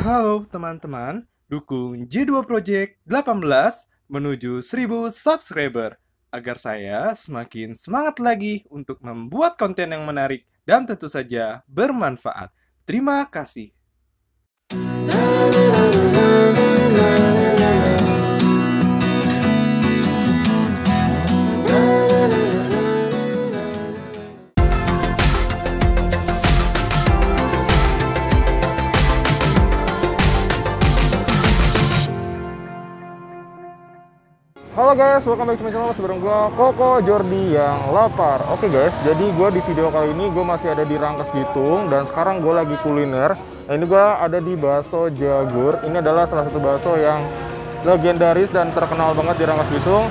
Halo teman-teman, dukung J2 Project 18 menuju 1000 subscriber agar saya semakin semangat lagi untuk membuat konten yang menarik dan tentu saja bermanfaat. Terima kasih. Halo guys, welcome back to my channel. Sebelum gue Koko Jordi yang lapar. Oke guys, jadi gue di video kali ini gue masih ada di Rangkasbitung dan sekarang gue lagi kuliner. Nah, ini gue ada di Bakso Jagur. Ini adalah salah satu bakso yang legendaris dan terkenal banget di Rangkasbitung.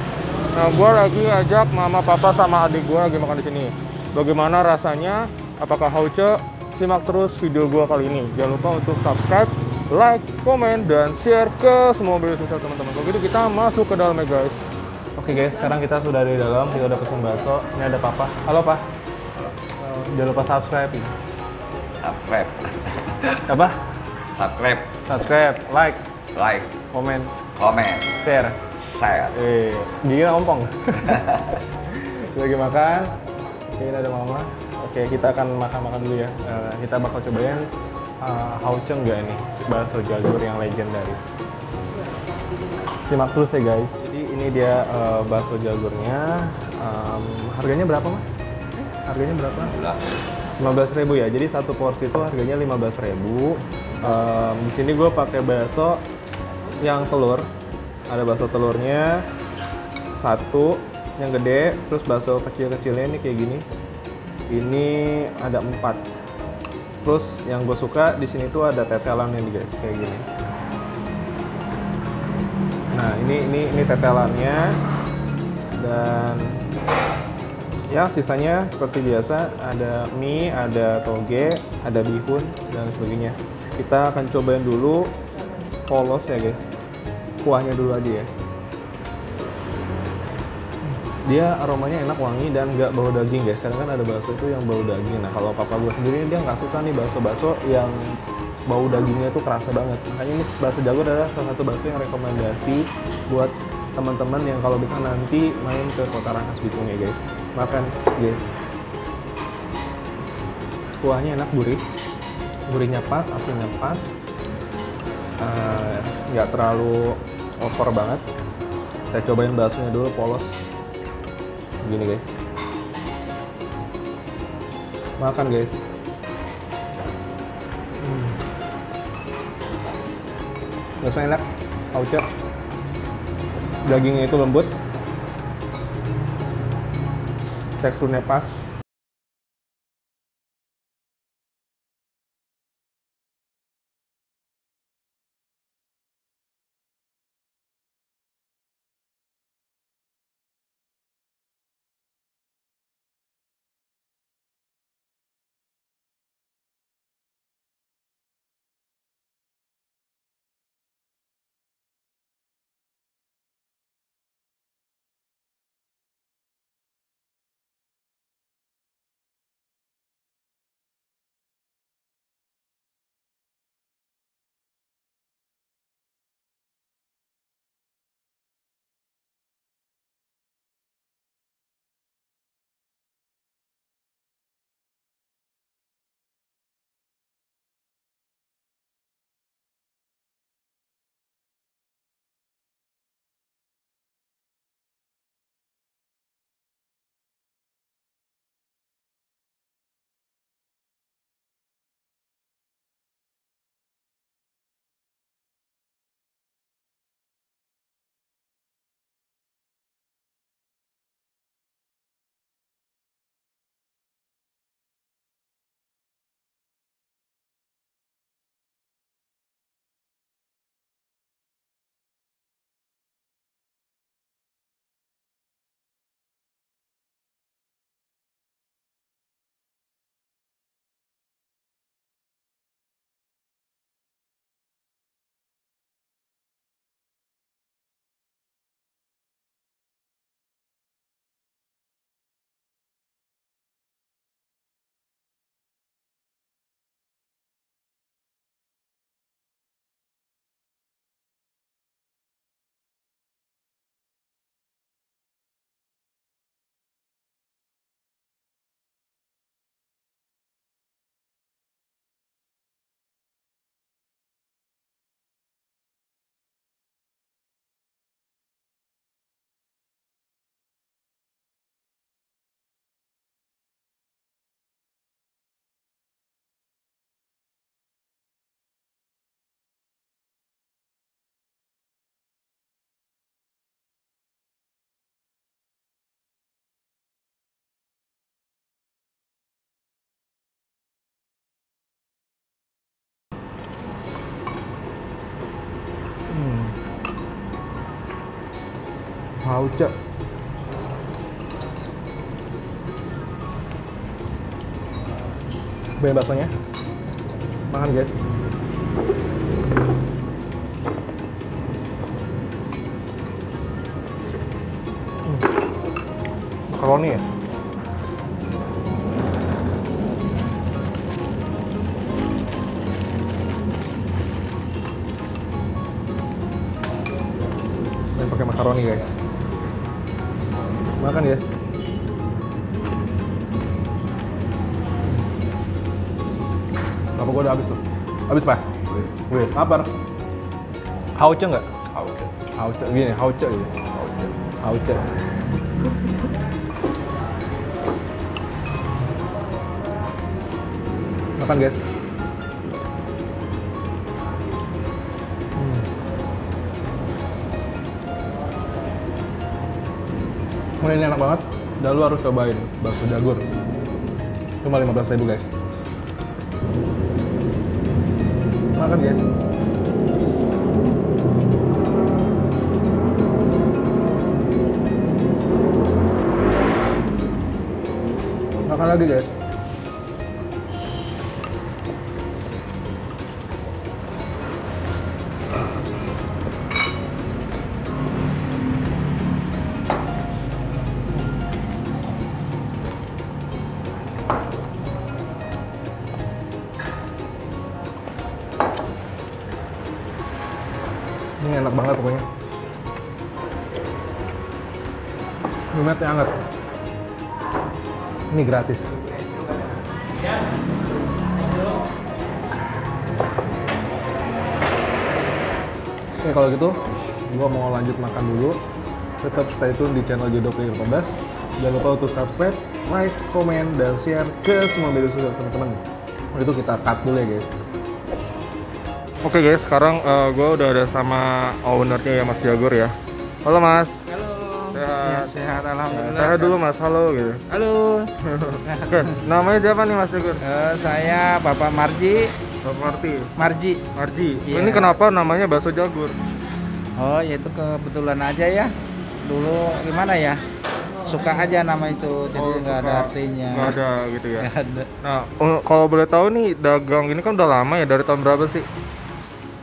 Nah, gue lagi ajak mama, papa, sama adik gue lagi makan di sini. Bagaimana rasanya? Apakah hauce? Simak terus video gue kali ini. Jangan lupa untuk subscribe, like, komen, dan share ke semua media sosial teman-teman. Kalau gitu kita masuk ke dalam ya guys. Oke guys, sekarang kita sudah ada di dalam, kita udah pesen bakso. Ini ada papa. Halo pak. Jangan lupa subscribe. Subscribe. Apa? Subscribe. Subscribe, like. Like. Komen. Komen. Share. Share. Gila ompong. Lagi makan. Oke, ini ada mama. Oke, kita akan makan-makan dulu ya. Kita bakal cobain hauce nggak nih bakso jagur yang legendaris. Simak terus ya guys. Jadi ini dia bakso jagurnya. Harganya berapa mah? Harganya berapa? 15.000 ya. Jadi satu porsi itu harganya 15.000. Di sini gue pakai bakso yang telur. Ada bakso telurnya satu yang gede, terus bakso kecil-kecilnya ini kayak gini. Ini ada 4. Terus yang gue suka di sini tuh ada tetelannya nih guys, kayak gini. Nah ini tetelannya, dan ya sisanya seperti biasa ada mie, ada toge, ada bihun dan sebagainya. Kita akan cobain dulu polos ya guys, kuahnya dulu aja ya. Dia aromanya enak, wangi, dan nggak bau daging guys. Kadang kan ada bakso itu yang bau daging. Nah kalau papa gue sendiri dia nggak suka nih bakso-bakso yang bau dagingnya tuh kerasa banget. Makanya ini bakso jagur adalah salah satu bakso yang rekomendasi buat teman-teman yang kalau bisa nanti main ke kota Rangkasbitung ya guys. Makan guys. Kuahnya enak, gurih, gurihnya pas, asinnya pas, nggak terlalu over banget. Saya cobain baksonya dulu polos. Gini guys, makan guys. Rasanya enak, hauce, dagingnya itu lembut, teksturnya pas. haucap. Banyak baksonya. Makan guys. Makaroni ya. Pakai makaroni guys, makan guys. Apa gua udah habis tuh? Habis pak? Wih, lapar. Hauce nggak? Hauce. Hauce gini, hauce gitu. Hauce. Hauce. Makan guys. Ini enak banget, dan lu harus cobain bakso jagur. Cuma 15.000 guys. Makan guys. Makan lagi guys. Ini enak banget pokoknya. Minumnya hangat. Ini gratis. Oke, kalau gitu gua mau lanjut makan dulu. Tetap stay tune di channel Jodo Playir. Jangan lupa untuk subscribe, like, komen, dan share ke semua media sosial teman-teman. Itu kita cut dulu ya guys. Oke guys, sekarang gue udah ada sama ownernya ya, Mas Jagur ya. Halo Mas. Halo. Sehat. Ya, sehat alhamdulillah. Sehat dulu Mas, halo gitu. Halo. Oke, namanya siapa nih Mas Jagur? Saya Bapak Marji. Bapak Marji. Marji. Marji. Yeah. Ini kenapa namanya bakso Jagur? Oh, ya itu kebetulan aja ya. Dulu gimana ya? Suka aja nama itu, jadi nggak ada artinya. Nggak ada gitu ya. Ada. Nah, kalau boleh tahu nih, dagang ini kan udah lama ya, dari tahun berapa sih?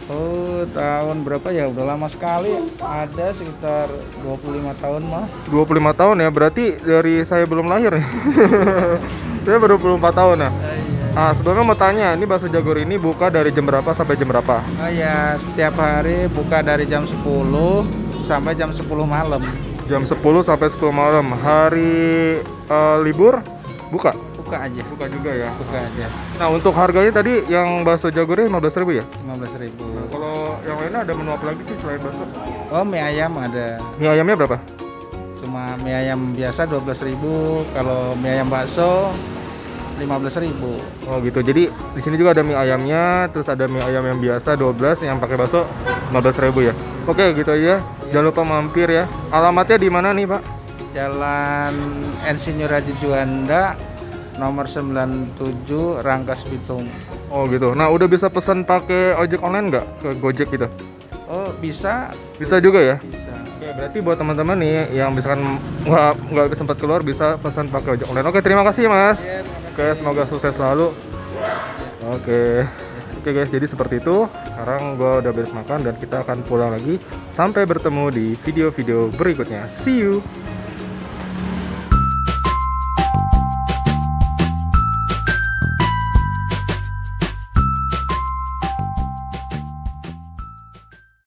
Oh, tahun berapa ya? Udah lama sekali. Ada sekitar 25 tahun mah. 25 tahun ya? Berarti dari saya belum lahir ya? Saya baru 24 tahun ya? Iya. Nah, sebelumnya mau tanya, ini bakso Jagur ini buka dari jam berapa sampai jam berapa? Oh ya, setiap hari buka dari jam 10 sampai jam 10 malam. Jam 10 sampai 10 malam. Hari libur? Buka? Buka aja. Buka juga ya? Buka aja. Nah, untuk harganya tadi yang bakso Jagurnya 15.000 ya? 15.000. Nah, kalau yang lainnya ada menu apa lagi sih selain bakso? Oh, mie ayam ada. Mie ayamnya berapa? Cuma mie ayam biasa 12.000, kalau mie ayam bakso 15.000. Oh, gitu. Jadi di sini juga ada mie ayamnya, terus ada mie ayam yang biasa 12, yang pakai bakso 15.000 ya. Oke, gitu aja. Iya. Jangan lupa mampir ya. Alamatnya di mana nih, Pak? Jalan Insinyur Haji Juanda nomor 97 Rangkasbitung. Oh gitu. Nah, udah bisa pesan pakai ojek online nggak? Ke Gojek gitu? Oh, bisa. Bisa juga ya? Bisa. Oke, berarti buat teman-teman nih yang misalkan nggak sempat keluar bisa pesan pakai ojek online. Oke, terima kasih Mas. Ya, terima kasih. Oke, semoga sukses selalu. Oke. Oke guys, jadi seperti itu. Sekarang gua udah beres makan dan kita akan pulang lagi. Sampai bertemu di video-video berikutnya. See you.